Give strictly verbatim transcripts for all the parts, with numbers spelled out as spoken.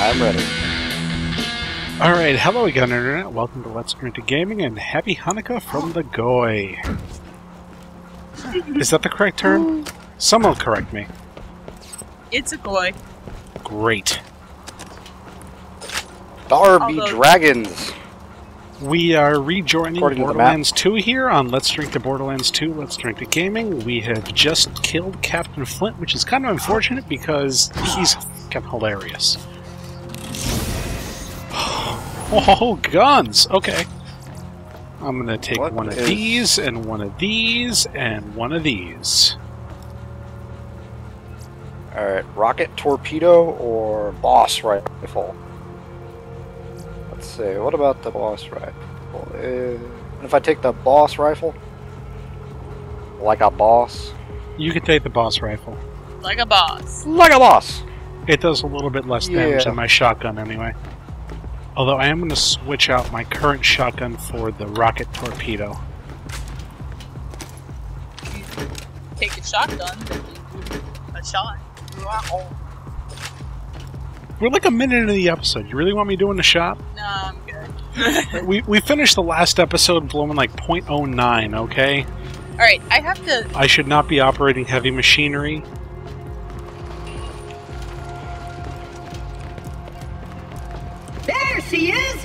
I'm ready. Alright, hello again, Internet. Welcome to Let's Drink to Gaming, and happy Hanukkah from the Goy. Is that the correct term? Someone correct me. It's a Goy. Great. Darby Although Dragons! We are rejoining Borderlands two here on Let's Drink to Borderlands two, Let's Drink to Gaming. We have just killed Captain Flint, which is kind of unfortunate because he's fucking hilarious. Oh, guns! Okay. I'm gonna take what one of is... these, and one of these, and one of these. Alright, rocket, torpedo, or boss rifle? Let's see, what about the boss rifle? Uh, if I take the boss rifle? Like a boss? You can take the boss rifle. Like a boss. Like a boss! It does a little bit less damage yeah. than my shotgun anyway. Although I am going to switch out my current shotgun for the rocket torpedo. You take a shotgun, a shot. We're like a minute into the episode. You really want me doing a shot? No, I'm good. we, we finished the last episode blowing like point oh nine, okay? Alright, I have to... I should not be operating heavy machinery. She is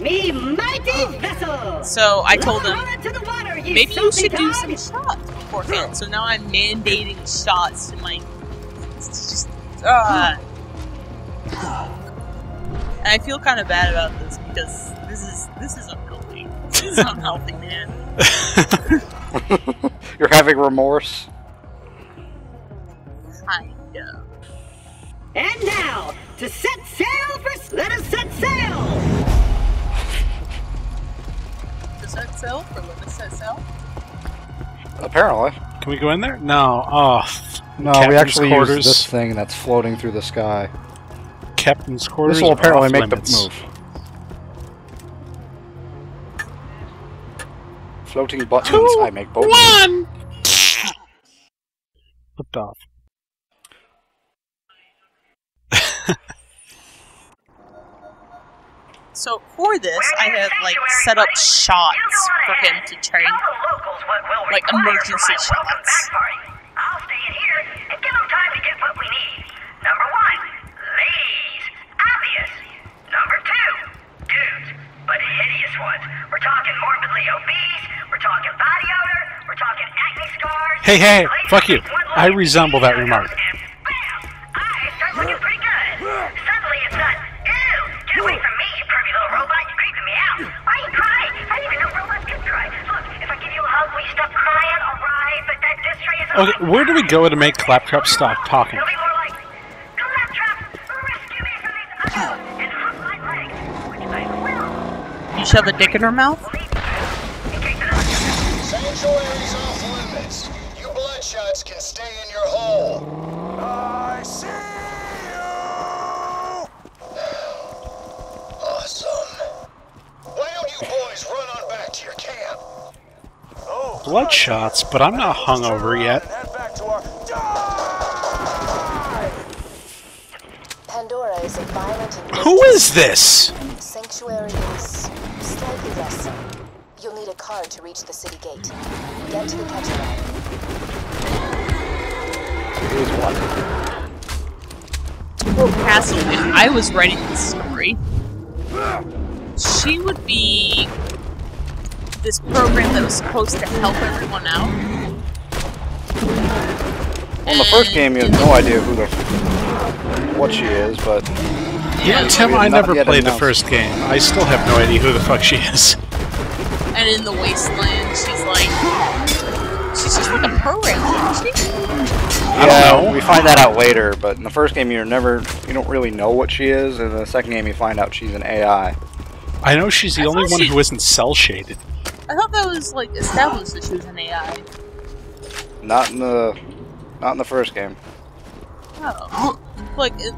me mighty vessel. So I told him to the water, you maybe you should do some shots beforehand. So now I'm mandating shots to my. It's just uh, and I feel kind of bad about this because this is this is unhealthy. This is unhealthy, man. You're having remorse. Kind of. And now. To set sail for... Let us set sail! To set sail for let us set sail? Apparently. Can we go in there? No. Oh. No, Captain's we actually quarters. Use this thing that's floating through the sky. Captain's quarters. This will apparently make limits. The move. Floating buttons, Two, I make both. One! Flipped off. So for this, I have like set up shots for him to try, like emergency shots. I'll stay in here and give him time to get what we need. Number one, ladies, obvious. Number two, dudes, but hideous ones. We're talking morbidly obese. We're talking body odor. We're talking acne scars. Hey, hey, fuck you! I resemble that remark. Okay, where do we go to make Claptrap stop talking? It'll be more like, Claptrap, rescue me from these assholes and hook my legs, which I will. You shove a dick in her mouth? Sanctuary's off limits. You bloodshots can stay in your hole. I see you! Awesome. Why don't you boys run on back to your camp? Bloodshots, but I'm not hungover yet. Pandora is a violent and who is this? Sanctuary is slightly less so. You'll need a car to reach the city gate. Get to the Catch-A-Ride. Here's one. Oh, Castle, if I was writing this story, she would be... this program that was supposed to help everyone out. Well, in the first game, you had no idea who the what she is, but yeah, yeah Tim, I never played announced. The first game. I still have no idea who the fuck she is. And in the wasteland, she's like, she's just like a program, isn't she? I don't yeah, know. We find that out later, but in the first game, you're never, you don't really know what she is. And in the second game, you find out she's an A I. I know she's the I only one she... who isn't cell shaded. I thought that was like established that she was an A I. Not in the, not in the first game. Oh, like, it,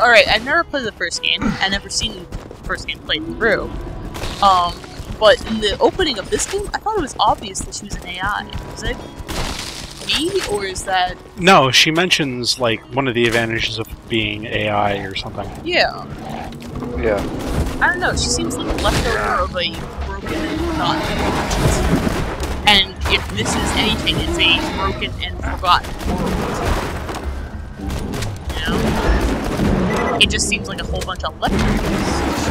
all right. I've never played the first game. I've never seen the first game played through. Um, but in the opening of this game, I thought it was obvious that she was an A I. Was it? me, or is that... No, she mentions, like, one of the advantages of being A I or something. Yeah. Yeah. I don't know, she seems like a leftover of a broken and not intelligence. And if this is anything, it's a broken and forgotten world. You know? It just seems like a whole bunch of leftovers.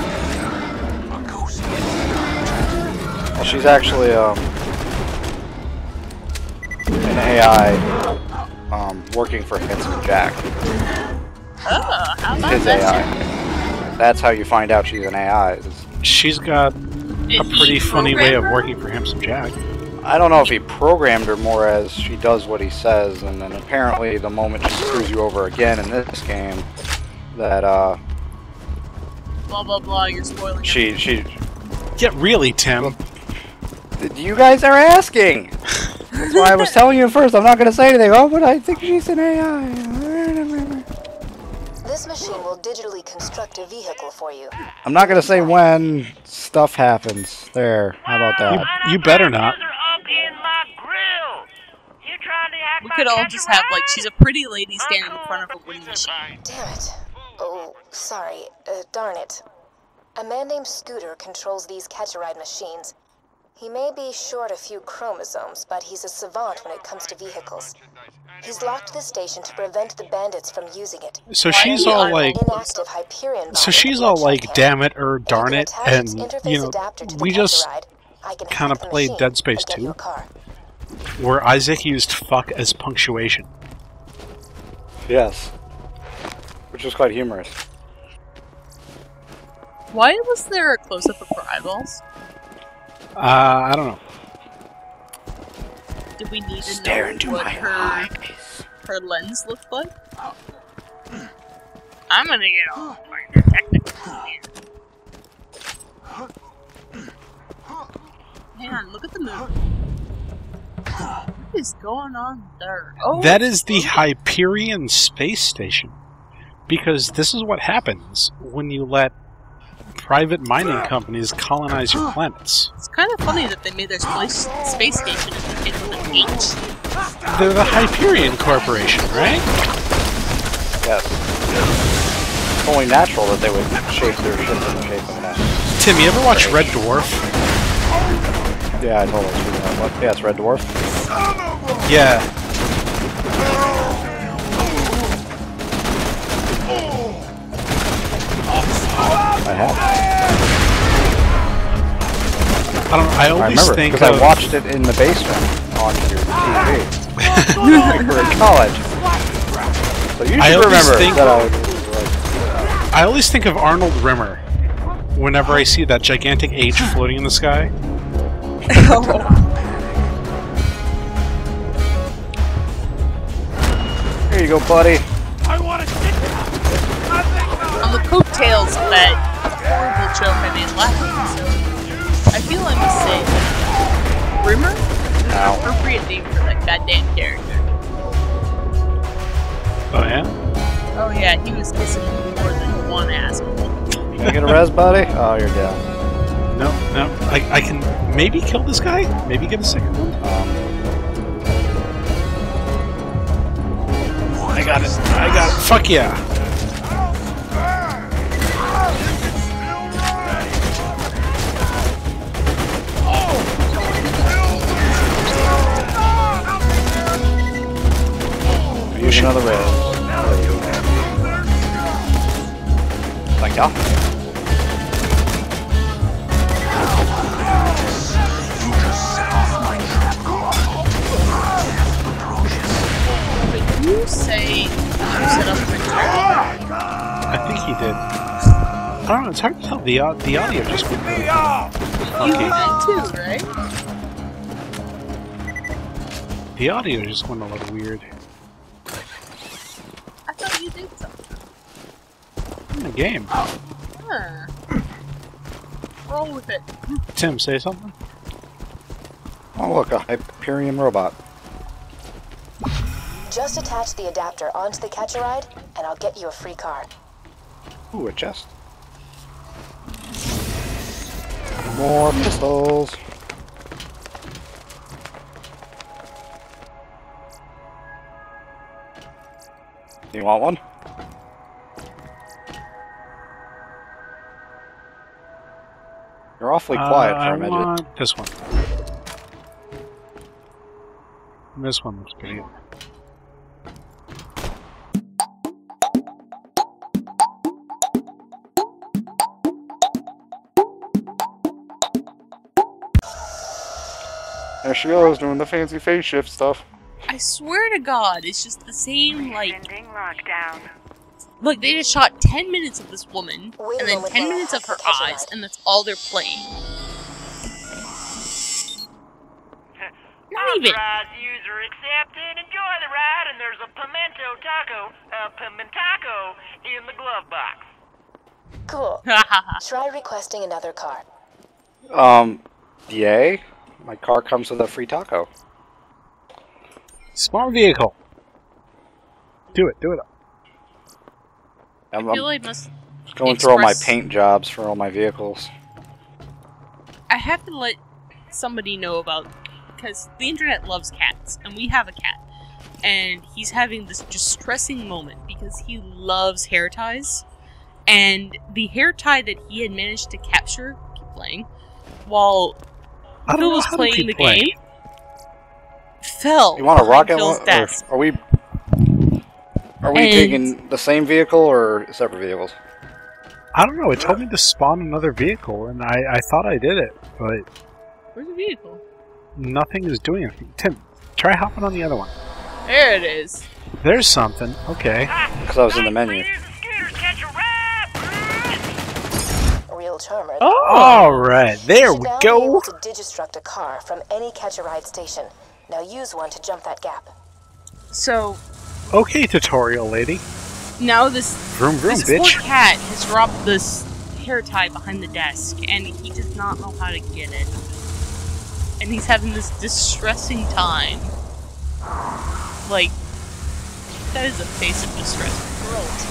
Well, she's actually, um... an A I um, working for Handsome Jack. Oh, how about his A I? That's how you find out she's an A I. She's got a pretty funny way of working for Handsome Jack. I don't know if he programmed her more as she does what he says, and then apparently the moment she screws you over again in this game, that uh, blah blah blah, you're spoiling. She she. Yeah, really, Tim. You guys are asking. That's why I was telling you first, I'm not going to say anything. Oh, but I think she's an A I. This machine will digitally construct a vehicle for you. I'm not going to say when stuff happens. There, how about that? You, you better not. We could all just have, like, she's a pretty lady standing in front of a wind machine. Damn it. Oh, sorry. Uh, darn it. A man named Scooter controls these Catch-A-Ride machines. He may be short a few chromosomes, but he's a savant when it comes to vehicles. He's locked this station to prevent the bandits from using it. So she's all like, so she's all like, damn it or darn it, and you know, we just kind of played Dead Space two, where Isaac used "fuck" as punctuation. Yes, which was quite humorous. Why was there a close-up of her eyeballs? Uh, I don't know. Did we need to stare know into what my her, eyes. her lens looked like? Oh. I'm gonna get all my technical here. Man, look at the moon. What is going on there? Oh, that is the Hyperion space station. Because this is what happens when you let private mining companies colonize your planets. It's kind of funny that they made their space space station in the H. They're the Hyperion Corporation, right? Yes. It's only natural that they would shape their ship in the shape of an S. Tim, you ever watch Red Dwarf? Yeah, I totally screwed that one. Yeah, it's Red Dwarf. Yeah. I have. I don't. I always I remember, think because I watched it in the basement on your T V. We were in college, so you should I remember think, that. I, was like, I always think of Arnold Rimmer whenever I see that gigantic H floating in the sky. Here you go, buddy. I want to sit down on the coattails of that horrible joke I made last episode. I feel I must say that Rimmer is an appropriate name for that goddamn character. Oh yeah? Oh yeah, he was kissing more than one asshole. Can I get a res, buddy? Oh, you're down. No, no. I, I can maybe kill this guy? Maybe get a second one? Um, I got it. I got it. Fuck yeah. Another red. Thank you. Did you say you set up my trap? I think he did. I don't know, it's hard to tell. The, uh, the audio just went really funky. You had too, right? The audio just went a little weird. Game. Oh. Huh. Roll with it. Tim, say something. Oh look, a Hyperion robot. Just attach the adapter onto the Catch-A-Ride, and I'll get you a free car. Ooh, a chest. More pistols. You want one? You're awfully quiet uh, for a minute. I want this one. This one looks pretty. There she goes, doing the fancy phase shift stuff. I swear to God, it's just the same, like... Lockdown. Look, they just shot ten minutes of this woman, and then ten minutes of her eyes, and that's all they're playing. Not even. Authorized user accepted. Enjoy the ride, and there's a pimento taco, a pimentaco in the glove box. Cool. Try requesting another car. Um, yay? My car comes with a free taco. Smart vehicle. Do it, do it. I'm, I feel I'm I must going express... through all my paint jobs for all my vehicles. I have to let somebody know about, because the internet loves cats, and we have a cat. And he's having this distressing moment because he loves hair ties. And the hair tie that he had managed to capture, keep playing, while Phil was playing the playing. game. Fell. You want a rocket launcher? Are we are we and taking the same vehicle or separate vehicles? I don't know. It told me to spawn another vehicle, and I I thought I did it, but where's the vehicle? Nothing is doing anything. Tim, try hopping on the other one. There it is. There's something. Okay. Because I was in the menu. Term, oh, all right, there we go. To digistruct a car from any Catch-A-Ride station. Now use one to jump that gap. So, okay, tutorial lady. Now this vroom, vroom, this bitch. Poor cat has dropped this hair tie behind the desk, and he does not know how to get it. And he's having this distressing time. Like, that is a face of distress. Great.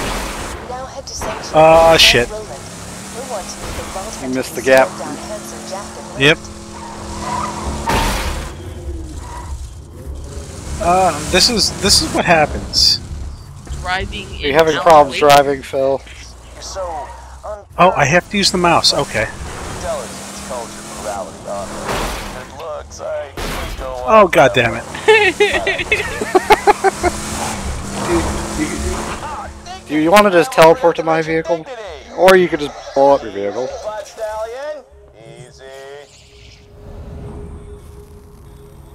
Now head to Sanctuary. Ah, uh, shit. I missed the gap. Yep. Uh, this is this is what happens. Driving. Are you having problems driving, Phil? Oh, I have to use the mouse. Okay. Oh, God damn it! Do you, you, you want to just teleport to my vehicle? Or you could just blow up your vehicle.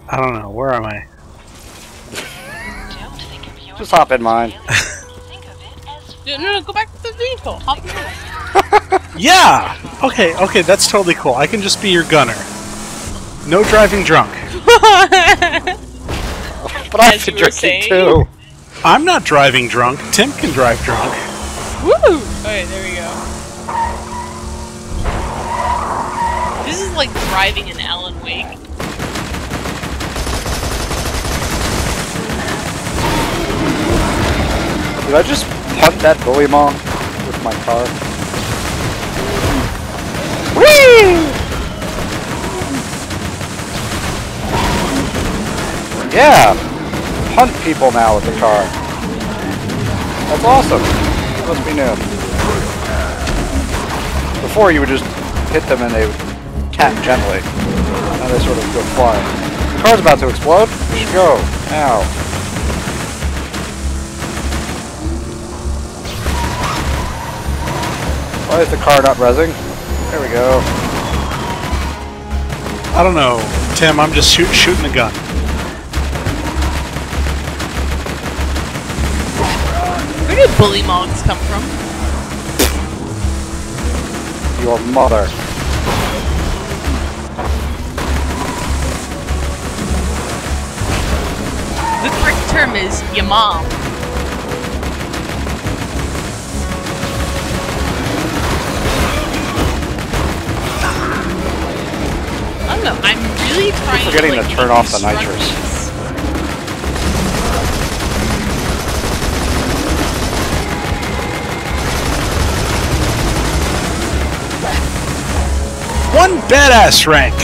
I don't know, where am I? Just hop in mine. No, no, go back to the vehicle. Hop in. Yeah! Okay, okay, that's totally cool. I can just be your gunner. No driving drunk. But I've been drinking too. I'm not driving drunk. Tim can drive drunk. Woo! Alright, there we go. This is like driving in Alan Wake. Did I just punt that bully mom with my car? Whee! Yeah! Punt people now with the car. That's awesome! Must be new. Before you would just hit them and they would tap gently. Now they sort of go flying. The car's about to explode. We should go. Ow. Why is the car not rezzing? There we go. I don't know, Tim. I'm just shoot, shooting a gun. Where do bully mogs come from? Your mother. The correct term is your mom. I don't know, I'm really trying I'm forgetting to, like, to turn off the nitrous. One badass rank.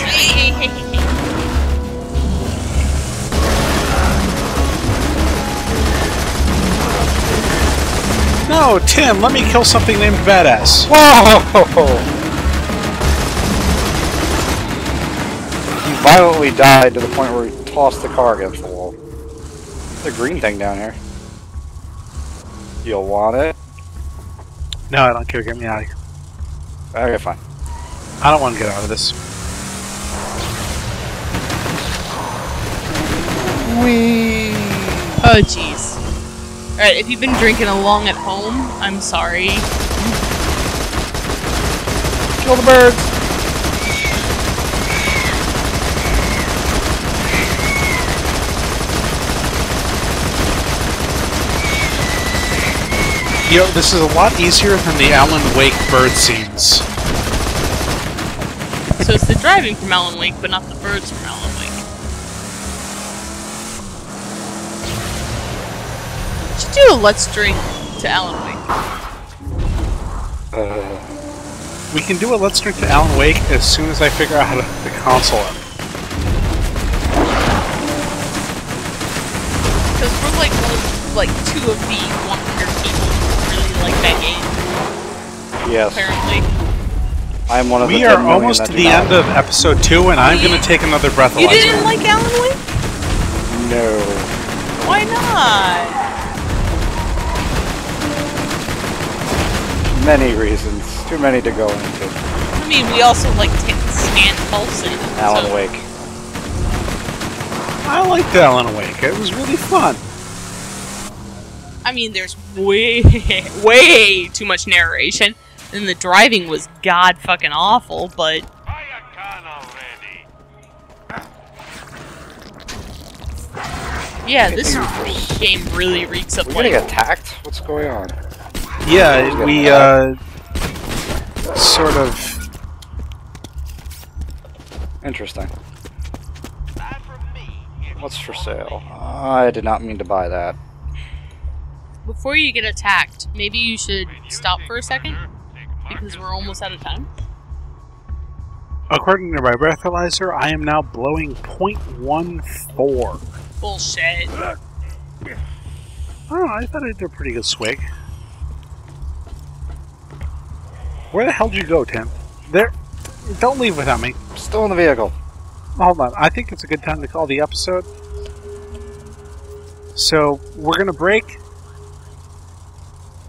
Oh, Tim, let me kill something named Badass. Whoa! He violently died to the point where he tossed the car against the wall. There's a green thing down here. You'll want it? No, I don't care. Get me out of here. Okay, fine. I don't want to get out of this. Whee! Oh, jeez. Alright, if you've been drinking along at home, I'm sorry. Kill the birds! You know, this is a lot easier than the Alan Wake bird scenes. So it's the driving from Alan Wake, but not the birds from Alan Wake. Do Let's Drink to Alan Wake. Uh, we can do a Let's Drink to Alan Wake as soon as I figure out how to put the console up. Because we're like one of, like two of the one hundred people who really like that game. Yes. Apparently. I'm one of the. We are almost to the end of episode two, and I'm going to take another breathalyzer. You didn't like Alan Wake? No. Why not? Many reasons. Too many to go into. I mean, we also like Stan Paulson. Alan so. Wake. I liked Alan Wake. It was really fun. I mean, there's way, way too much narration, and the driving was god fucking awful. But buy a gun already. Yeah, this game really reeks of. We're getting attacked. What's going on? Yeah, we, uh, sort of... Interesting. What's for sale? I did not mean to buy that. Before you get attacked, maybe you should stop for a second? Because we're almost out of time. According to my breathalyzer, I am now blowing point one four. Bullshit. Oh, I thought I did a pretty good swig. Where the hell did you go, Tim? There. Don't leave without me. Still in the vehicle. Hold on. I think it's a good time to call the episode. So, we're going to break.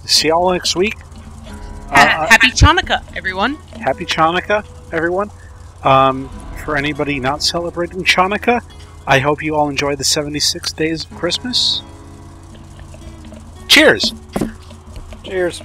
See y'all next week. Uh, uh, happy Chanukah, everyone. Happy Chanukah, everyone. Um, for anybody not celebrating Chanukah, I hope you all enjoy the seventy-six days of Christmas. Cheers. Cheers.